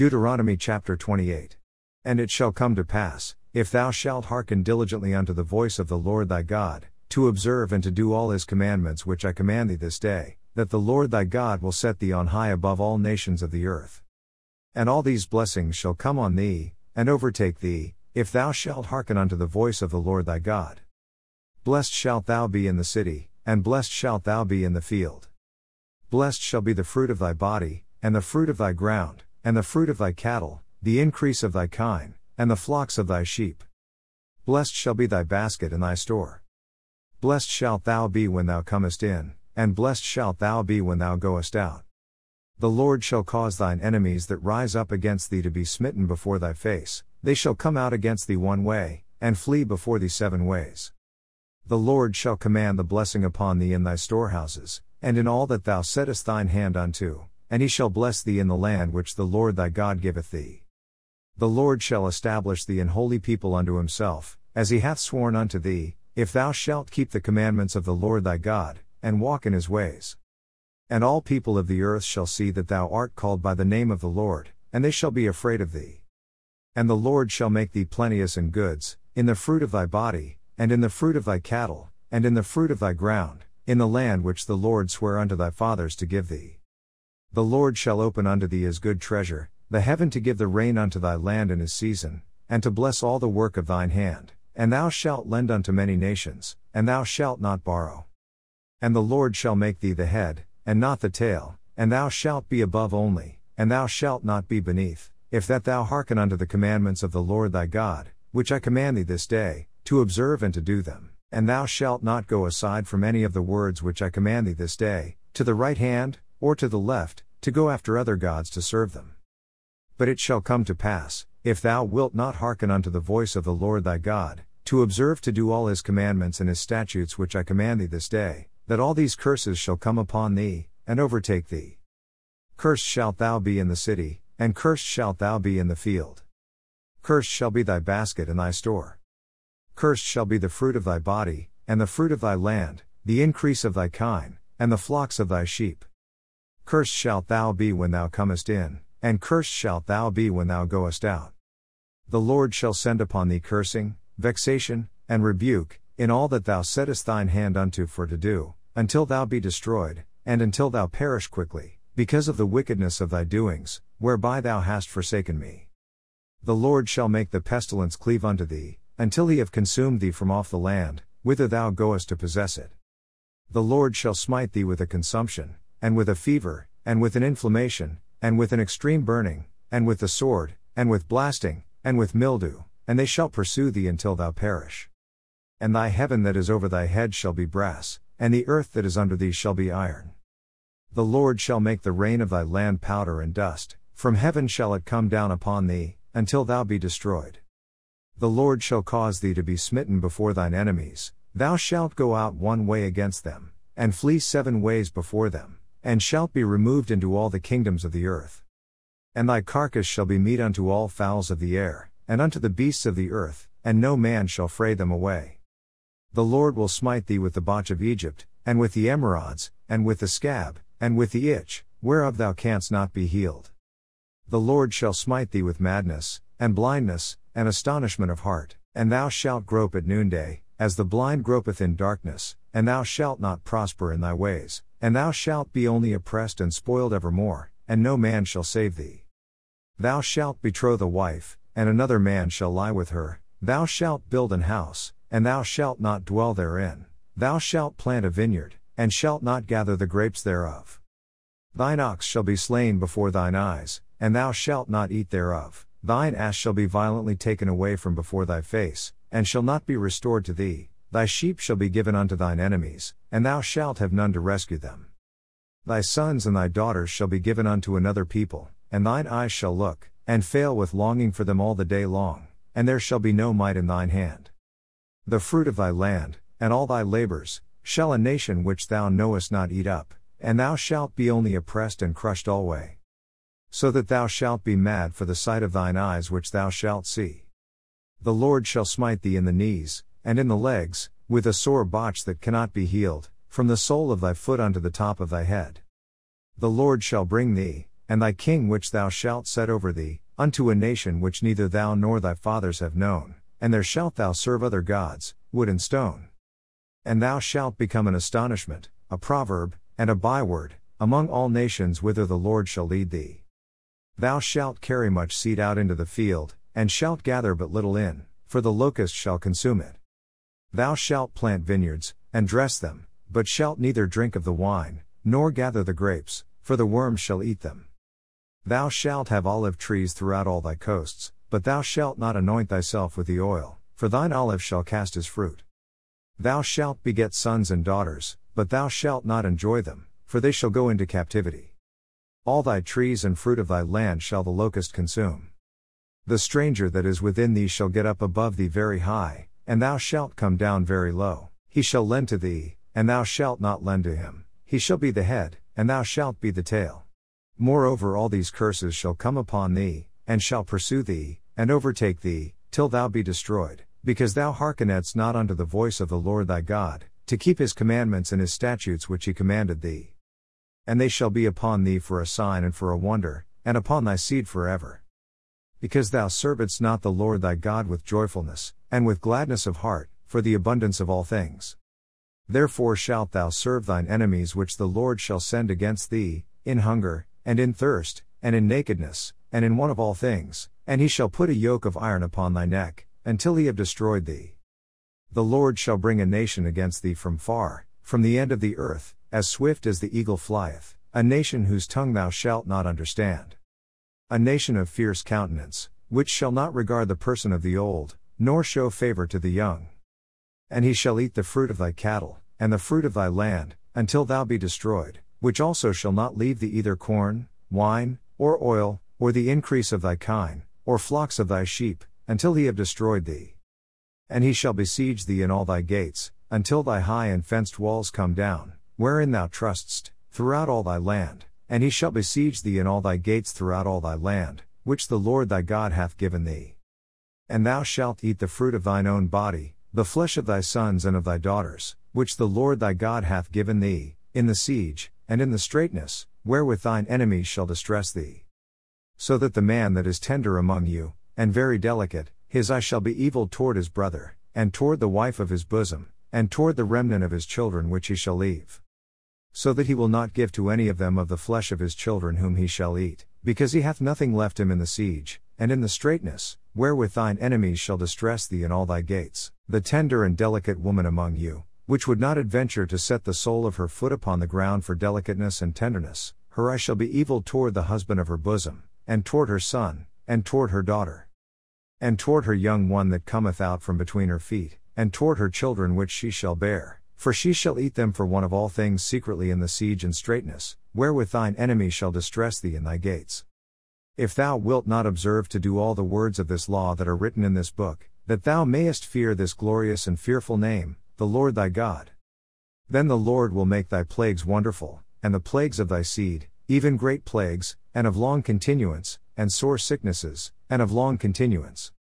Deuteronomy chapter 28. And it shall come to pass, if thou shalt hearken diligently unto the voice of the Lord thy God, to observe and to do all his commandments which I command thee this day, that the Lord thy God will set thee on high above all nations of the earth. And all these blessings shall come on thee, and overtake thee, if thou shalt hearken unto the voice of the Lord thy God. Blessed shalt thou be in the city, and blessed shalt thou be in the field. Blessed shall be the fruit of thy body, and the fruit of thy ground, and the fruit of thy cattle, the increase of thy kine, and the flocks of thy sheep. Blessed shall be thy basket and thy store. Blessed shalt thou be when thou comest in, and blessed shalt thou be when thou goest out. The Lord shall cause thine enemies that rise up against thee to be smitten before thy face. They shall come out against thee one way, and flee before thee seven ways. The Lord shall command the blessing upon thee in thy storehouses, and in all that thou settest thine hand unto, and he shall bless thee in the land which the Lord thy God giveth thee. The Lord shall establish thee an holy people unto himself, as he hath sworn unto thee, if thou shalt keep the commandments of the Lord thy God, and walk in his ways. And all people of the earth shall see that thou art called by the name of the Lord, and they shall be afraid of thee. And the Lord shall make thee plenteous in goods, in the fruit of thy body, and in the fruit of thy cattle, and in the fruit of thy ground, in the land which the Lord sware unto thy fathers to give thee. The Lord shall open unto thee his good treasure, the heaven to give the rain unto thy land in his season, and to bless all the work of thine hand, and thou shalt lend unto many nations, and thou shalt not borrow. And the Lord shall make thee the head, and not the tail, and thou shalt be above only, and thou shalt not be beneath, if that thou hearken unto the commandments of the Lord thy God, which I command thee this day, to observe and to do them, and thou shalt not go aside from any of the words which I command thee this day, to the right hand, or to the left, to go after other gods to serve them. But it shall come to pass, if thou wilt not hearken unto the voice of the Lord thy God, to observe to do all his commandments and his statutes which I command thee this day, that all these curses shall come upon thee, and overtake thee. Cursed shalt thou be in the city, and cursed shalt thou be in the field. Cursed shall be thy basket and thy store. Cursed shall be the fruit of thy body, and the fruit of thy land, the increase of thy kine, and the flocks of thy sheep. Cursed shalt thou be when thou comest in, and cursed shalt thou be when thou goest out. The Lord shall send upon thee cursing, vexation, and rebuke, in all that thou settest thine hand unto for to do, until thou be destroyed, and until thou perish quickly, because of the wickedness of thy doings, whereby thou hast forsaken me. The Lord shall make the pestilence cleave unto thee, until he have consumed thee from off the land, whither thou goest to possess it. The Lord shall smite thee with a consumption, and with a fever, and with an inflammation, and with an extreme burning, and with the sword, and with blasting, and with mildew, and they shall pursue thee until thou perish. And thy heaven that is over thy head shall be brass, and the earth that is under thee shall be iron. The Lord shall make the rain of thy land powder and dust, from heaven shall it come down upon thee, until thou be destroyed. The Lord shall cause thee to be smitten before thine enemies, thou shalt go out one way against them, and flee seven ways before them, and shalt be removed into all the kingdoms of the earth. And thy carcass shall be meat unto all fowls of the air, and unto the beasts of the earth, and no man shall fray them away. The Lord will smite thee with the botch of Egypt, and with the emerods, and with the scab, and with the itch, whereof thou canst not be healed. The Lord shall smite thee with madness, and blindness, and astonishment of heart, and thou shalt grope at noonday, as the blind gropeth in darkness, and thou shalt not prosper in thy ways, and thou shalt be only oppressed and spoiled evermore, and no man shall save thee. Thou shalt betroth a wife, and another man shall lie with her, thou shalt build an house, and thou shalt not dwell therein, thou shalt plant a vineyard, and shalt not gather the grapes thereof. Thine ox shall be slain before thine eyes, and thou shalt not eat thereof, thine ass shall be violently taken away from before thy face, and shall not be restored to thee, thy sheep shall be given unto thine enemies, and thou shalt have none to rescue them. Thy sons and thy daughters shall be given unto another people, and thine eyes shall look, and fail with longing for them all the day long, and there shall be no might in thine hand. The fruit of thy land, and all thy labors, shall a nation which thou knowest not eat up, and thou shalt be only oppressed and crushed alway. So that thou shalt be mad for the sight of thine eyes which thou shalt see. The Lord shall smite thee in the knees, and in the legs, with a sore botch that cannot be healed, from the sole of thy foot unto the top of thy head. The Lord shall bring thee, and thy king which thou shalt set over thee, unto a nation which neither thou nor thy fathers have known, and there shalt thou serve other gods, wood and stone. And thou shalt become an astonishment, a proverb, and a byword, among all nations whither the Lord shall lead thee. Thou shalt carry much seed out into the field, and shalt gather but little in, for the locust shall consume it. Thou shalt plant vineyards, and dress them, but shalt neither drink of the wine, nor gather the grapes, for the worms shall eat them. Thou shalt have olive trees throughout all thy coasts, but thou shalt not anoint thyself with the oil, for thine olive shall cast his fruit. Thou shalt beget sons and daughters, but thou shalt not enjoy them, for they shall go into captivity. All thy trees and fruit of thy land shall the locust consume. The stranger that is within thee shall get up above thee very high, and thou shalt come down very low. He shall lend to thee, and thou shalt not lend to him. He shall be the head, and thou shalt be the tail. Moreover, all these curses shall come upon thee, and shall pursue thee, and overtake thee, till thou be destroyed, because thou hearkenedst not unto the voice of the Lord thy God, to keep his commandments and his statutes which he commanded thee. And they shall be upon thee for a sign and for a wonder, and upon thy seed forever. Because thou servedst not the Lord thy God with joyfulness, and with gladness of heart, for the abundance of all things. Therefore shalt thou serve thine enemies which the Lord shall send against thee, in hunger, and in thirst, and in nakedness, and in want of all things, and he shall put a yoke of iron upon thy neck, until he have destroyed thee. The Lord shall bring a nation against thee from far, from the end of the earth, as swift as the eagle flieth, a nation whose tongue thou shalt not understand. A nation of fierce countenance, which shall not regard the person of the old, nor show favor to the young. And he shall eat the fruit of thy cattle, and the fruit of thy land, until thou be destroyed, which also shall not leave thee either corn, wine, or oil, or the increase of thy kine, or flocks of thy sheep, until he have destroyed thee. And he shall besiege thee in all thy gates, until thy high and fenced walls come down, wherein thou trustest, throughout all thy land, and he shall besiege thee in all thy gates throughout all thy land, which the Lord thy God hath given thee. And thou shalt eat the fruit of thine own body, the flesh of thy sons and of thy daughters, which the Lord thy God hath given thee, in the siege, and in the straitness, wherewith thine enemies shall distress thee. So that the man that is tender among you, and very delicate, his eye shall be evil toward his brother, and toward the wife of his bosom, and toward the remnant of his children which he shall leave. So that he will not give to any of them of the flesh of his children whom he shall eat, because he hath nothing left him in the siege, and in the straitness, wherewith thine enemies shall distress thee in all thy gates. The tender and delicate woman among you, which would not adventure to set the sole of her foot upon the ground for delicateness and tenderness, her eye shall be evil toward the husband of her bosom, and toward her son, and toward her daughter, and toward her young one that cometh out from between her feet, and toward her children which she shall bear, for she shall eat them for one of all things secretly in the siege and straitness, wherewith thine enemy shall distress thee in thy gates. If thou wilt not observe to do all the words of this law that are written in this book, that thou mayest fear this glorious and fearful name, the Lord thy God. Then the Lord will make thy plagues wonderful, and the plagues of thy seed, even great plagues, and of long continuance, and sore sicknesses, and of long continuance.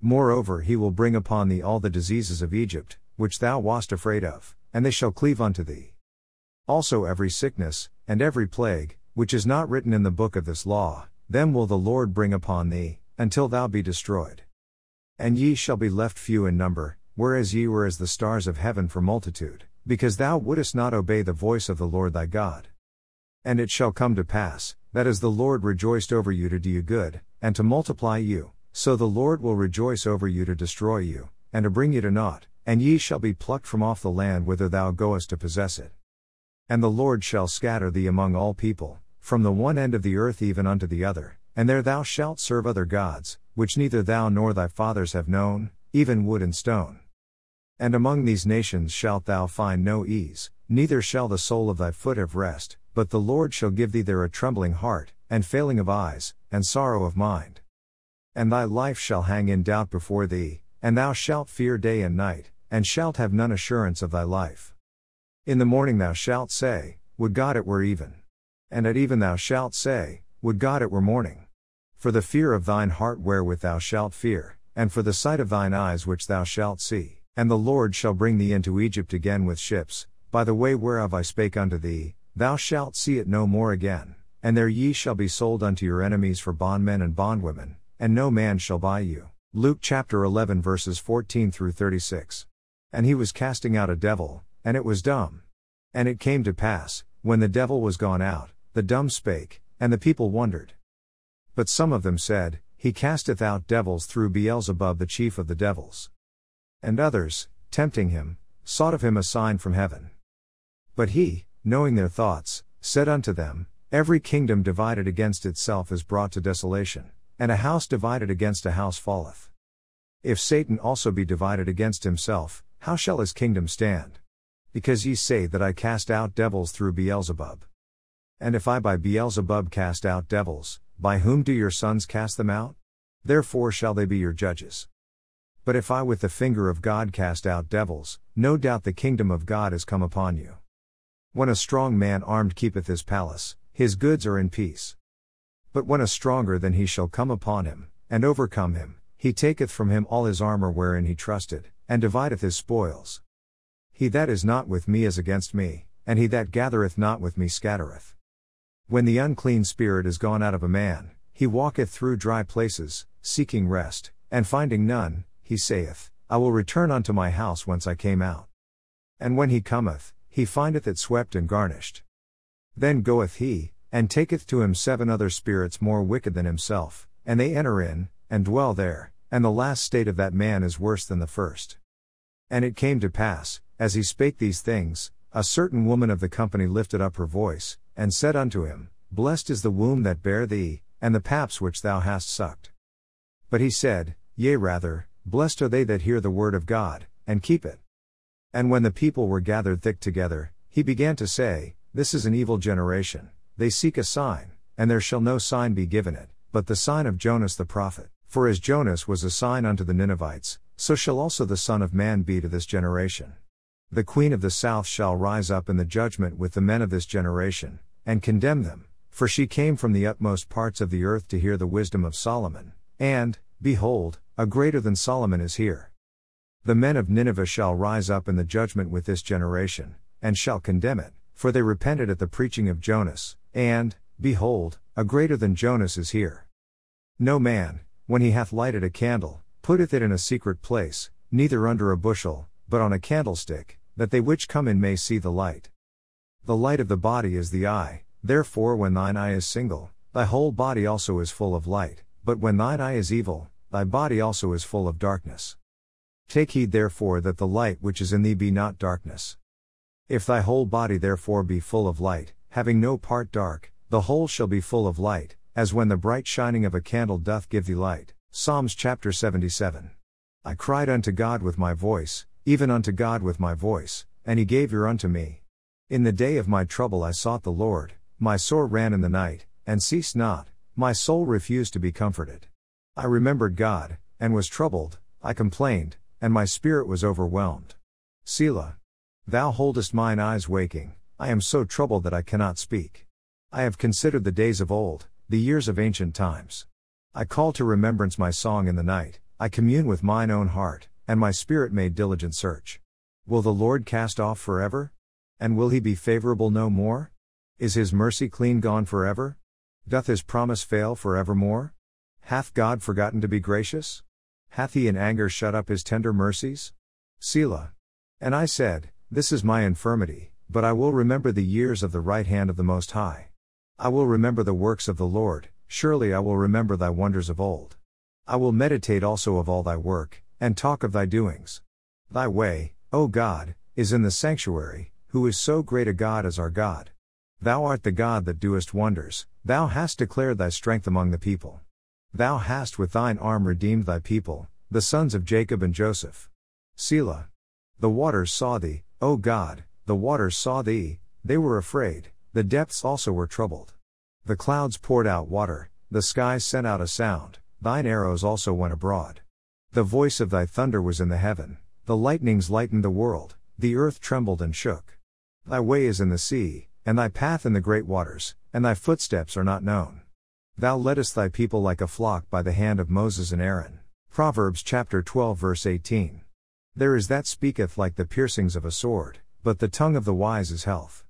Moreover, he will bring upon thee all the diseases of Egypt, which thou wast afraid of, and they shall cleave unto thee. Also every sickness, and every plague, which is not written in the book of this law, them will the Lord bring upon thee, until thou be destroyed. And ye shall be left few in number, whereas ye were as the stars of heaven for multitude, because thou wouldest not obey the voice of the Lord thy God. And it shall come to pass, that as the Lord rejoiced over you to do you good, and to multiply you, so the Lord will rejoice over you to destroy you, and to bring you to naught, and ye shall be plucked from off the land whither thou goest to possess it. And the Lord shall scatter thee among all people, from the one end of the earth even unto the other, and there thou shalt serve other gods, which neither thou nor thy fathers have known, even wood and stone. And among these nations shalt thou find no ease, neither shall the sole of thy foot have rest, but the Lord shall give thee there a trembling heart, and failing of eyes, and sorrow of mind. And thy life shall hang in doubt before thee, and thou shalt fear day and night, and shalt have none assurance of thy life. In the morning thou shalt say, Would God it were even! And at even thou shalt say, Would God it were morning! For the fear of thine heart wherewith thou shalt fear, and for the sight of thine eyes which thou shalt see. And the Lord shall bring thee into Egypt again with ships, by the way whereof I spake unto thee, thou shalt see it no more again, And there ye shall be sold unto your enemies for bondmen and bondwomen, and no man shall buy you. Luke chapter 11 verses 14 through 36. And he was casting out a devil, and it was dumb. And it came to pass, when the devil was gone out, the dumb spake, and the people wondered. But some of them said, He casteth out devils through Beelzebub the chief of the devils. And others, tempting him, sought of him a sign from heaven. But he, knowing their thoughts, said unto them, Every kingdom divided against itself is brought to desolation, and a house divided against a house falleth. If Satan also be divided against himself, how shall his kingdom stand? Because ye say that I cast out devils through Beelzebub. And if I by Beelzebub cast out devils, by whom do your sons cast them out? Therefore shall they be your judges. But if I with the finger of God cast out devils, no doubt the kingdom of God is come upon you. When a strong man armed keepeth his palace, his goods are in peace. But when a stronger than he shall come upon him, and overcome him, he taketh from him all his armor wherein he trusted, and divideth his spoils. He that is not with me is against me, and he that gathereth not with me scattereth. When the unclean spirit is gone out of a man, he walketh through dry places, seeking rest, and finding none, he saith, I will return unto my house whence I came out. And when he cometh, he findeth it swept and garnished. Then goeth he, and taketh to him 7 other spirits more wicked than himself, and they enter in, and dwell there, and the last state of that man is worse than the first. And it came to pass, as he spake these things, a certain woman of the company lifted up her voice, and said unto him, Blessed is the womb that bare thee, and the paps which thou hast sucked. But he said, Yea rather, blessed are they that hear the word of God, and keep it. And when the people were gathered thick together, he began to say, This is an evil generation, they seek a sign, and there shall no sign be given it, but the sign of Jonas the prophet. For as Jonas was a sign unto the Ninevites, so shall also the Son of Man be to this generation. The queen of the south shall rise up in the judgment with the men of this generation, and condemn them, for she came from the utmost parts of the earth to hear the wisdom of Solomon, and, behold, a greater than Solomon is here. The men of Nineveh shall rise up in the judgment with this generation, and shall condemn it, for they repented at the preaching of Jonas, and, behold, a greater than Jonas is here. No man, when he hath lighted a candle, putteth it in a secret place, neither under a bushel, but on a candlestick, that they which come in may see the light. The light of the body is the eye, therefore when thine eye is single, thy whole body also is full of light, but when thine eye is evil, thy body also is full of darkness. Take heed therefore that the light which is in thee be not darkness. If thy whole body therefore be full of light, having no part dark, the whole shall be full of light, as when the bright shining of a candle doth give thee light. Psalms chapter 77. I cried unto God with my voice, even unto God with my voice, and he gave ear unto me. In the day of my trouble I sought the Lord, my sore ran in the night, and ceased not, my soul refused to be comforted. I remembered God, and was troubled, I complained, and my spirit was overwhelmed. Selah. Thou holdest mine eyes waking, I am so troubled that I cannot speak. I have considered the days of old, the years of ancient times. I call to remembrance my song in the night, I commune with mine own heart, and my spirit made diligent search. Will the Lord cast off forever? And will he be favorable no more? Is his mercy clean gone forever? Doth his promise fail forevermore? Hath God forgotten to be gracious? Hath he in anger shut up his tender mercies? Selah. And I said, This is my infirmity, but I will remember the years of the right hand of the Most High. I will remember the works of the Lord, surely I will remember thy wonders of old. I will meditate also of all thy work, and talk of thy doings. Thy way, O God, is in the sanctuary, who is so great a God as our God. Thou art the God that doest wonders, thou hast declared thy strength among the people. Thou hast with thine arm redeemed thy people, the sons of Jacob and Joseph. Selah. The waters saw thee, O God, the waters saw thee, they were afraid, the depths also were troubled. The clouds poured out water, the skies sent out a sound, thine arrows also went abroad. The voice of thy thunder was in the heaven, the lightnings lightened the world, the earth trembled and shook. Thy way is in the sea, and thy path in the great waters, and thy footsteps are not known. Thou leddest thy people like a flock by the hand of Moses and Aaron. Proverbs chapter 12 verse 18. There is that speaketh like the piercings of a sword, but the tongue of the wise is health.